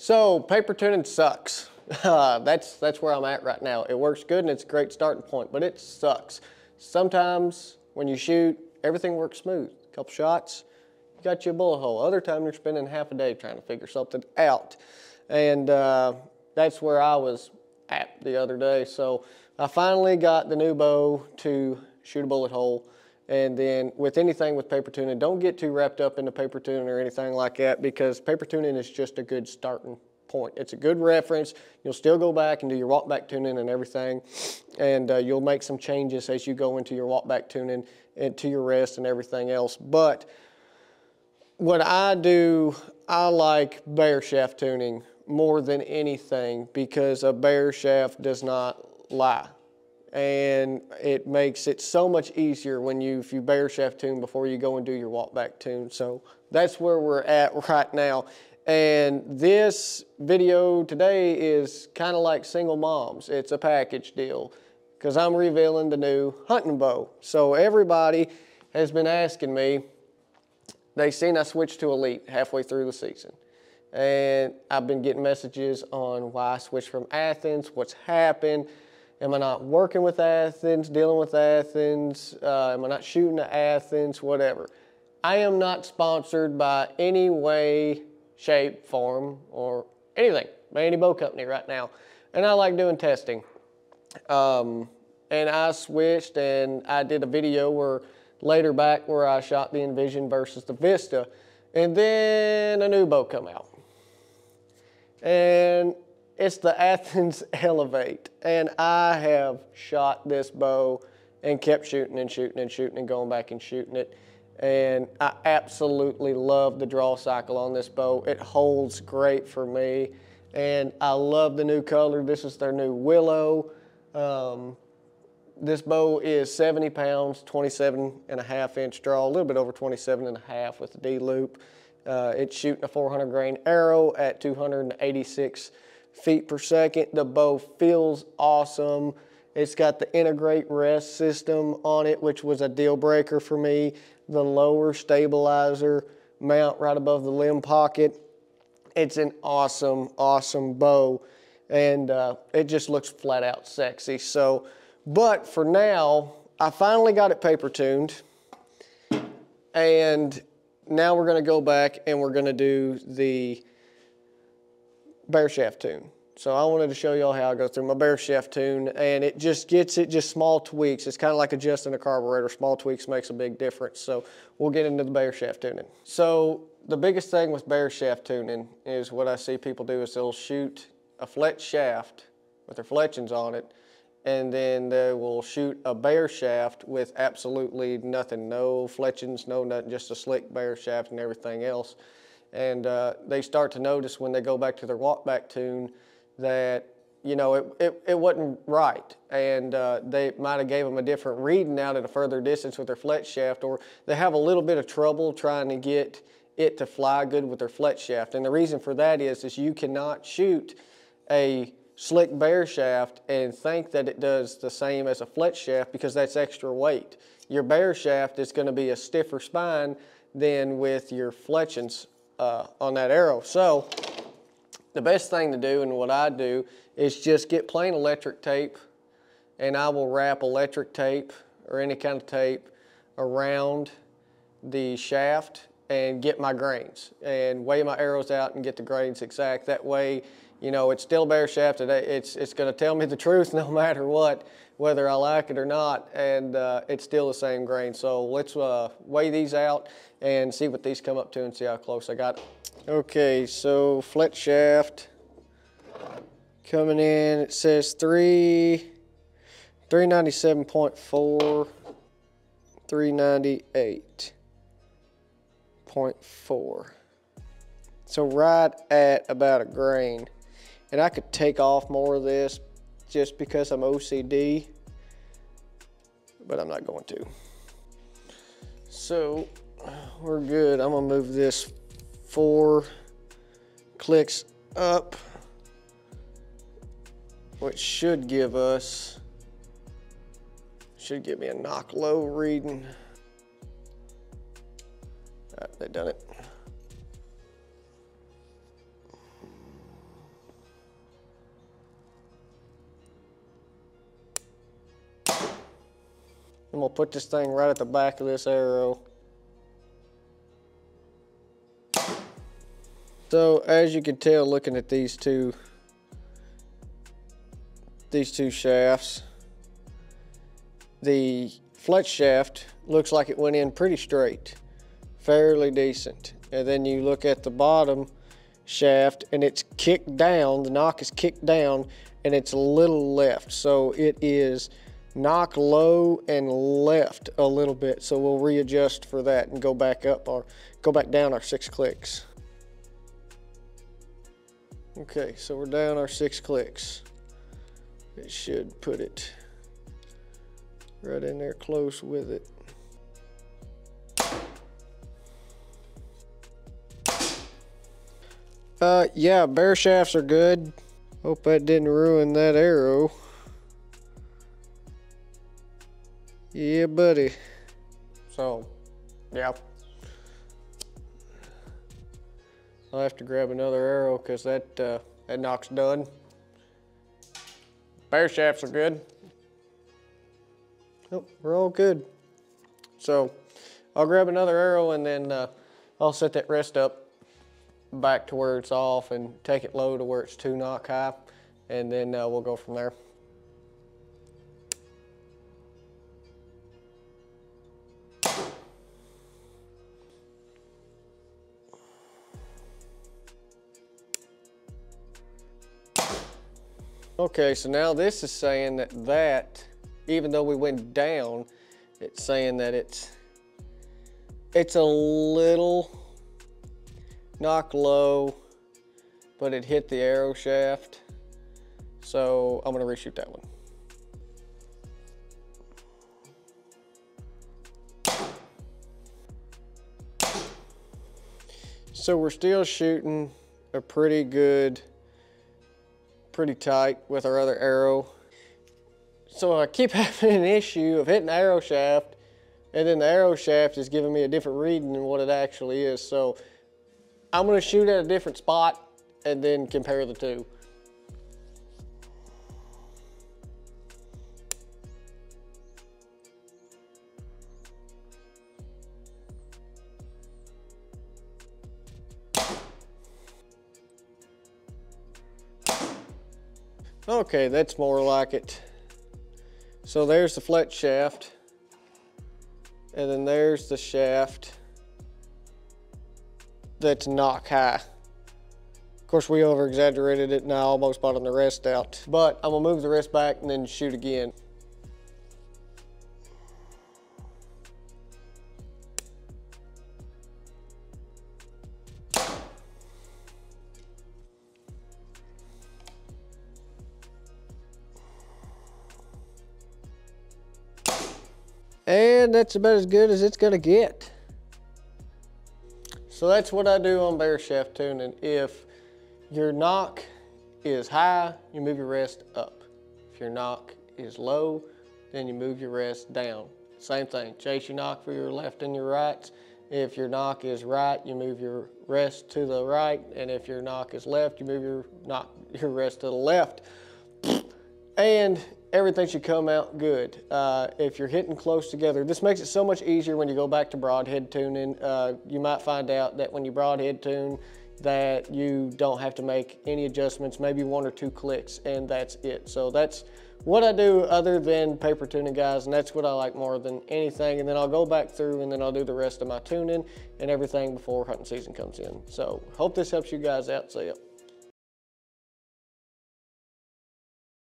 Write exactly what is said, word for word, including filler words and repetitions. So paper tuning sucks. Uh, that's that's where I'm at right now. It works good and it's a great starting point, but it sucks. Sometimes when you shoot, everything works smooth. A couple shots, you got you a bullet hole. Other time you're spending half a day trying to figure something out. And uh, that's where I was at the other day. So I finally got the new bow to shoot a bullet hole. And then with anything with paper tuning, don't get too wrapped up into paper tuning or anything like that, because paper tuning is just a good starting point. It's a good reference. You'll still go back and do your walk back tuning and everything. And uh, you'll make some changes as you go into your walk back tuning and to your rest and everything else. But what I do, I like bare shaft tuning more than anything, because a bare shaft does not lie. And it makes it so much easier when you if you bare shaft tune before you go and do your walk back tune. So that's where we're at right now. And this video today is kind of like single moms. It's a package deal, because I'm revealing the new hunting bow. So everybody has been asking me. They seen I switched to Elite halfway through the season. And I've been getting messages on why I switched from Athens, what's happened. Am I not working with Athens, dealing with Athens? Uh, am I not shooting at Athens, whatever? I am not sponsored by any way, shape, form, or anything, by any bow company right now. And I like doing testing. Um, and I switched and I did a video where later back where I shot the Envision versus the Vista. And then a new bow come out. And it's the Athens Elevate, and I have shot this bow and kept shooting and shooting and shooting and going back and shooting it. And I absolutely love the draw cycle on this bow. It holds great for me, and I love the new color. This is their new Willow. Um, this bow is seventy pounds, twenty-seven and a half inch draw, a little bit over twenty-seven and a half with the D loop. Uh, it's shooting a four hundred grain arrow at two hundred eighty-six feet per second. The bow feels awesome. It's got the integrate rest system on it, which was a deal breaker for me. The lower stabilizer mount right above the limb pocket. It's an awesome, awesome bow, and uh, it just looks flat out sexy. So, but for now, I finally got it paper tuned, and now we're gonna go back and we're gonna do the bare shaft tune. So I wanted to show y'all how I go through my bare shaft tune, and it just gets it just small tweaks. It's kind of like adjusting a carburetor. Small tweaks makes a big difference. So we'll get into the bare shaft tuning. So the biggest thing with bare shaft tuning is what I see people do is they'll shoot a fletch shaft with their fletchings on it, and then they will shoot a bare shaft with absolutely nothing, no fletchings, no nothing, just a slick bare shaft and everything else. And uh, they start to notice when they go back to their walk back tune that, you know, it, it, it wasn't right. And uh, they might have gave them a different reading out at a further distance with their fletch shaft, or they have a little bit of trouble trying to get it to fly good with their fletch shaft. And the reason for that is, is you cannot shoot a slick bare shaft and think that it does the same as a fletch shaft, because that's extra weight. Your bare shaft is gonna be a stiffer spine than with your fletchings Uh, on that arrow. So the best thing to do, and what I do, is just get plain electric tape, and I will wrap electric tape or any kind of tape around the shaft and get my grains and weigh my arrows out and get the grains exact. That way, you know, it's still bare shaft. It's, it's gonna tell me the truth no matter what, whether I like it or not, and uh, it's still the same grain. So let's uh, weigh these out and see what these come up to and see how close I got it. Okay, so fletch shaft coming in, it says three, three ninety-seven point four, three ninety-eight point four. So right at about a grain. And I could take off more of this just because I'm O C D, but I'm not going to. So we're good. I'm gonna move this four clicks up, which should give us, should give me a knock low reading. All right, they've done it. I'm gonna put this thing right at the back of this arrow. So as you can tell, looking at these two, these two shafts, the fletch shaft looks like it went in pretty straight, fairly decent. And then you look at the bottom shaft and it's kicked down, the knock is kicked down and it's a little left. So it is knock low and left a little bit. So we'll readjust for that and go back up or go back down our six clicks. Okay, so we're down our six clicks. It should put it right in there close with it. Uh, yeah, bear shafts are good. Hope that didn't ruin that arrow. Yeah, buddy. So, yeah. I'll have to grab another arrow because that, uh, that knock's done. Bear shafts are good. Nope, we're all good. So I'll grab another arrow and then uh, I'll set that rest up back to where it's off and take it low to where it's two knock high. And then uh, we'll go from there. Okay, so now this is saying that that, even though we went down, it's saying that it's it's a little knock low, but it hit the arrow shaft. So I'm gonna reshoot that one. So we're still shooting a pretty good, pretty tight with our other arrow. So I keep having an issue of hitting the arrow shaft and then the arrow shaft is giving me a different reading than what it actually is. So I'm gonna shoot at a different spot and then compare the two. Okay, that's more like it. So there's the fletch shaft, and then there's the shaft that's knock high. Of course, we over exaggerated it and I almost bottomed the rest out, but I'm gonna move the rest back and then shoot again. And that's about as good as it's gonna get. So that's what I do on bear shaft tuning. If your knock is high, you move your rest up. If your knock is low, then you move your rest down. Same thing, chase your knock for your left and your right. If your knock is right, you move your rest to the right. And if your knock is left, you move your, knock, your rest to the left. And everything should come out good. Uh, if you're hitting close together, this makes it so much easier when you go back to broadhead tuning. Uh, you might find out that when you broadhead tune that you don't have to make any adjustments, maybe one or two clicks, and that's it. So that's what I do other than paper tuning, guys, and that's what I like more than anything. And then I'll go back through and then I'll do the rest of my tuning and everything before hunting season comes in. So hope this helps you guys out. See ya.